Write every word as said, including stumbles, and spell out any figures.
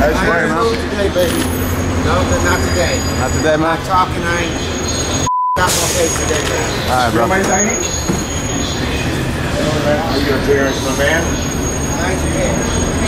How's your day, man? Today, baby. No, but not today. Not today, man. I'm talking, I ain't got my face today, man. Alright, bro. Somebody's hanging? Are you going to tear us, my man? I ain't your